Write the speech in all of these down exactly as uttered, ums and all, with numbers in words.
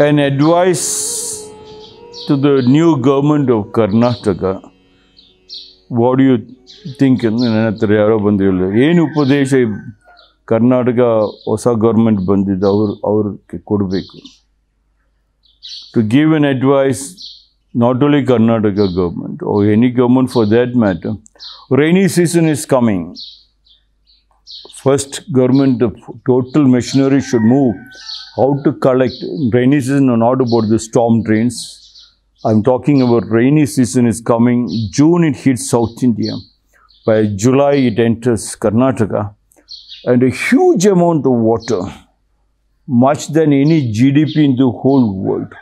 an advice to the new government of Karnataka. What do you think? Karnataka Osa government to give an advice, not only Karnataka government or any government for that matter. Rainy season is coming. First government, the total machinery should move. How to collect rainy season, not about the storm drains. I'm talking about rainy season is coming. June it hits South India. By July it enters Karnataka. And a huge amount of water, much than any G D P in the whole world.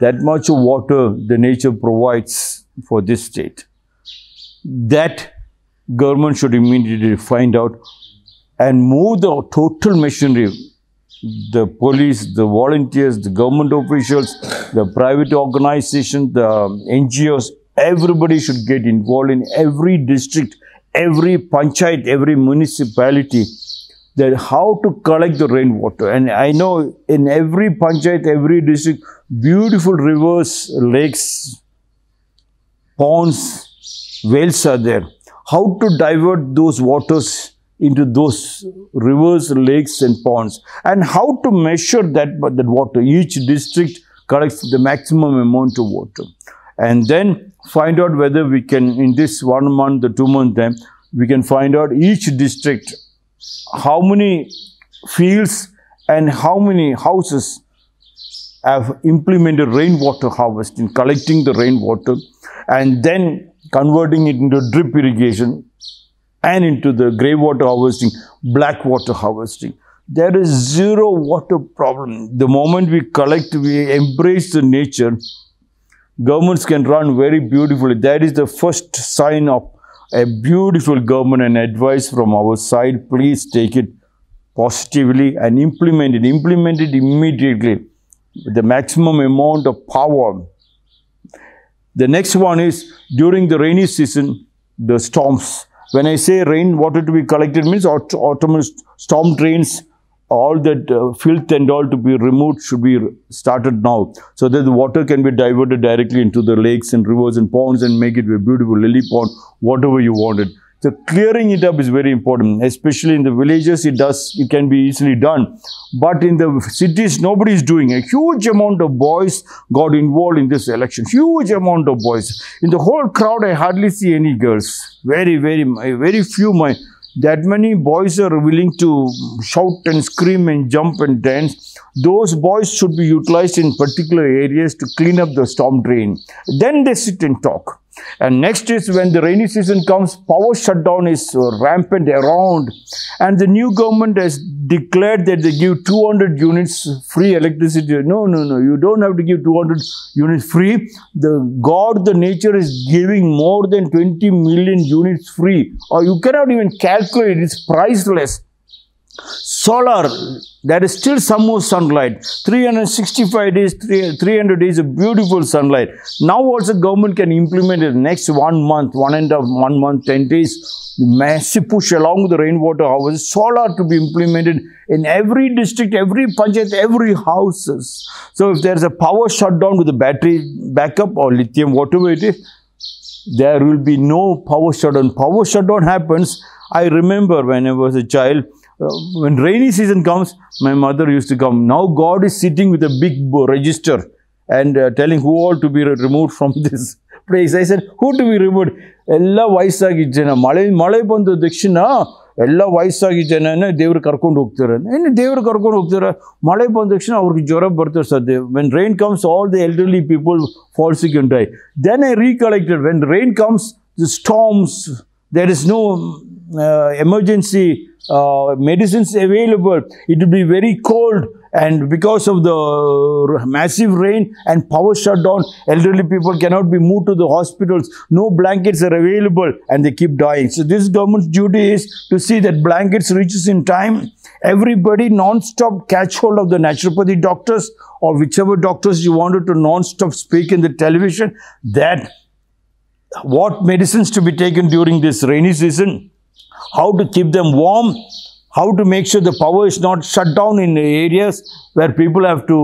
That much of water the nature provides for this state. That government should immediately find out and move the total machinery. The police, the volunteers, the government officials, the private organizations, the N G Os, everybody should get involved in every district, every panchayat, every municipality, that how to collect the rainwater. And I know in every panchayat, every district, beautiful rivers, lakes, ponds, wells are there. How to divert those waters into those rivers, lakes and ponds, and how to measure that, that water. Each district collects the maximum amount of water. And then find out whether we can, in this one month, the two month time, we can find out each district, how many fields and how many houses have implemented rainwater harvesting, collecting the rainwater and then converting it into drip irrigation, and into the grey water harvesting, black water harvesting. There is zero water problem. The moment we collect, we embrace the nature, governments can run very beautifully. That is the first sign of a beautiful government, and advice from our side. Please take it positively and implement it. Implement it immediately with the maximum amount of power. The next one is during the rainy season, the storms. When I say rain water to be collected means aut autumn storm drains, all that uh, filth and all to be removed should be started now, so that the water can be diverted directly into the lakes and rivers and ponds and make it a beautiful lily pond, whatever you want it. So clearing it up is very important, especially in the villages. It does, it can be easily done, but in the cities nobody is doing. A huge amount of boys got involved in this election. Huge amount of boys. In the whole crowd, I hardly see any girls. Very, very, very few. My that many boys are willing to shout and scream and jump and dance. Those boys should be utilized in particular areas to clean up the storm drain. Then they sit and talk. And next is when the rainy season comes, power shutdown is rampant around. And the new government has declared that they give two hundred units free electricity. No, no, no, you don't have to give two hundred units free. The God, the nature is giving more than twenty million units free. Or you cannot even calculate, it's priceless. Solar, there is still some more sunlight. three hundred sixty-five days, three hundred days of beautiful sunlight. Now also government can implement it next one month, one end of one month, ten days. Massive push along with the rainwater harvest. Solar to be implemented in every district, every panchayat, every houses. So if there is a power shutdown with the battery backup or lithium, whatever it is, there will be no power shutdown. Power shutdown happens. I remember when I was a child, Uh, when rainy season comes, my mother used to come. Now God is sitting with a big register and uh, telling who all to be removed from this place. I said, who to be removed? Ella Vaisagijana, Malay Malay Bandhu Dakshina, Ella Vaisagijana, Devar Karkond Hogtara. And Devar Karkond Hogtara, Malay Bandhu Dakshina, avarku jora bartade. When rain comes, all the elderly people fall sick and die. Then I recollected, when rain comes, the storms, there is no uh, emergency. Uh, medicines available. It will be very cold, and because of the massive rain and power shutdown, elderly people cannot be moved to the hospitals. No blankets are available and they keep dying. So this government's duty is to see that blankets reaches in time. Everybody non-stop catch hold of the naturopathy doctors or whichever doctors you wanted to non-stop speak in the television, that what medicines to be taken during this rainy season, how to keep them warm, how to make sure the power is not shut down in areas where people have to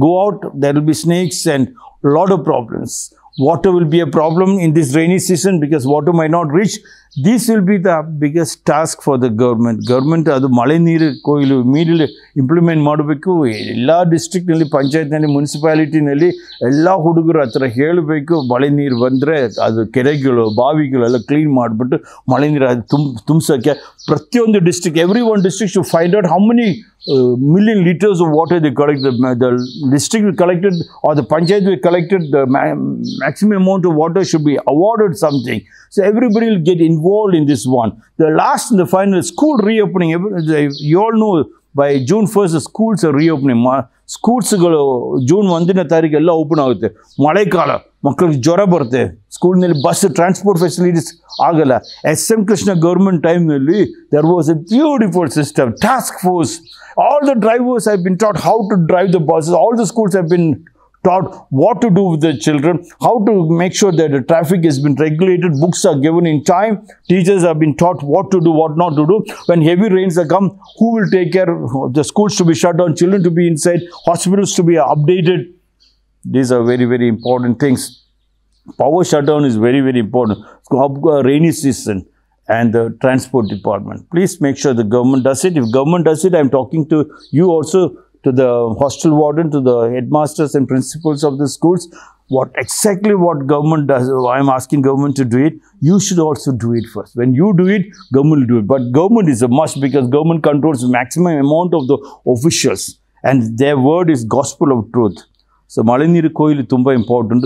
go out. There will be snakes and a lot of problems. Water will be a problem in this rainy season because water might not reach. This will be the biggest task for the government. Government adu male neeru koyilu immediately implement ಮಾಡಬೇಕು. ಎಲ್ಲಾ district ನಲ್ಲಿ ಪಂಚಾಯತ್ ನಲ್ಲಿ municipality ನಲ್ಲಿ ಎಲ್ಲಾ ಹುಡುಗರು ಅತ್ರ ಹೇಳಬೇಕು. ಮಳೆ ನೀರು ಬಂದ್ರೆ ಅದು ಕೆರೆಗಳು ಬಾವಿಗಳು ಎಲ್ಲ ಕ್ಲೀನ್ ಮಾಡಿಬಿಟ್ಟು ಮಳೆ ನೀರು ತುಂಬಿಸಕ್ಕೆ ಪ್ರತಿಯೊಂದು district everyone district should find out how many Uh, million liters of water they collect, the, the district we collected or the panchayat we collected, the ma maximum amount of water should be awarded something. So everybody will get involved in this one. The last and the final school reopening, you all know by June first the schools are reopening. Schools June first tarikh ella open agutte, male kala makkalige jora baruthe, school nalli bus transport facilities agala. S M Krishna government time nalli there was a beautiful system, task force. All the drivers have been taught how to drive the buses. All the schools have been taught what to do with the children, how to make sure that the traffic has been regulated, books are given in time, teachers have been taught what to do, what not to do. When heavy rains are come, who will take care? The schools to be shut down, children to be inside, hospitals to be updated. These are very, very important things. Power shutdown is very, very important. Rainy season and the transport department, please make sure the government does it. If government does it, I'm talking to you also, to the hostel warden, to the headmasters and principals of the schools. What exactly what government does, I am asking government to do it. You should also do it first. When you do it, government will do it. But government is a must because government controls the maximum amount of the officials and their word is gospel of truth. So, Malaniru Koil is very important.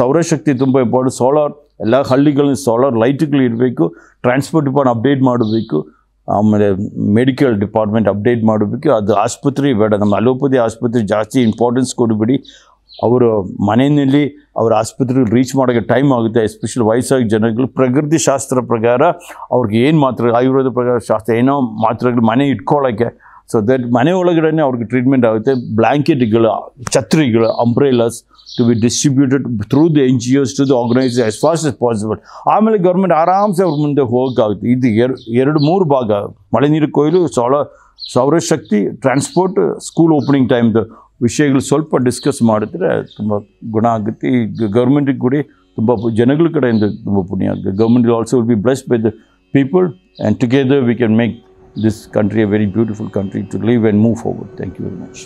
Saura Shakti is very important. Solar, all the solar light, transport department update. Medical department update ಮಾಡಬೇಕು. ಅದು ಆಸ್ಪತ್ರೆ ಬೇಡ, ನಮ್ಮ allopathy ಆಸ್ಪತ್ರೆ ಜಾಸ್ತಿ importance ಕೊಡಬೇಡಿ. ಅವರು ಮನೆಯಲ್ಲಿ ಅವರ ಆಸ್ಪತ್ರೆಗೆ ರೀಚ್ ಮಾಡೋಕ್ಕೆ ಟೈಮ್ ಆಗುತ್ತೆ. ಎಸ್ಪೆಷಲಿ ವಯಸ್ಸಾಗಿ ಜನಗಳು ಪ್ರಕೃತಿ ಶಾಸ್ತ್ರ ಪ್ರಕಾರ ಅವ್ರಿಗೆ ಏನು ಮಾತ್ರ ಆಯುರ್ವೇದ ಪ್ರಕಾರ ಶಾಸ್ತ್ರ ಏನೋ ಮಾತ್ರೆಗಳು ಮನೆ ಇಟ್ಕೊಳ್ಳೋಕ್ಕೆ, ಸೊ ದಟ್ ಮನೆ ಒಳಗಡೆ ಅವ್ರಿಗೆ ಟ್ರೀಟ್ಮೆಂಟ್ ಆಗುತ್ತೆ. ಬ್ಲ್ಯಾಂಕೆಟ್ಗಳು, ಛತ್ರಿಗಳು, umbrellas to be distributed through the N G Os to the organizers as fast as possible. ಆಮೇಲೆ ಗೌರ್ಮೆಂಟ್ ಆರಾಮ್ಸೆ ಅವ್ರ ಮುಂದೆ ಹೋಗೋಕ್ಕಾಗುತ್ತೆ. ಇದು ಎರಡು ಮೂರು ಭಾಗ, ಮಳೆ ನೀರು ಕೊಯ್ಲು, ಸೌರ ಸೌರಶಕ್ತಿ, ಟ್ರಾನ್ಸ್ಪೋರ್ಟ್, ಸ್ಕೂಲ್ ಓಪನಿಂಗ್ ಟೈಮ್ದು ವಿಷಯಗಳು ಸ್ವಲ್ಪ ಡಿಸ್ಕಸ್ ಮಾಡಿದ್ರೆ ತುಂಬ ಗುಣ ಆಗುತ್ತೆ. ಈ ಗೌರ್ಮೆಂಟಿಗೆ ಕೂಡ ತುಂಬ ಜನಗಳ ಕಡೆಯಿಂದ ತುಂಬ ಪುಣ್ಯ ಆಗುತ್ತೆ. Government also will be blessed by the people and together we can make this country a very beautiful country to live and move forward. Thank you very much.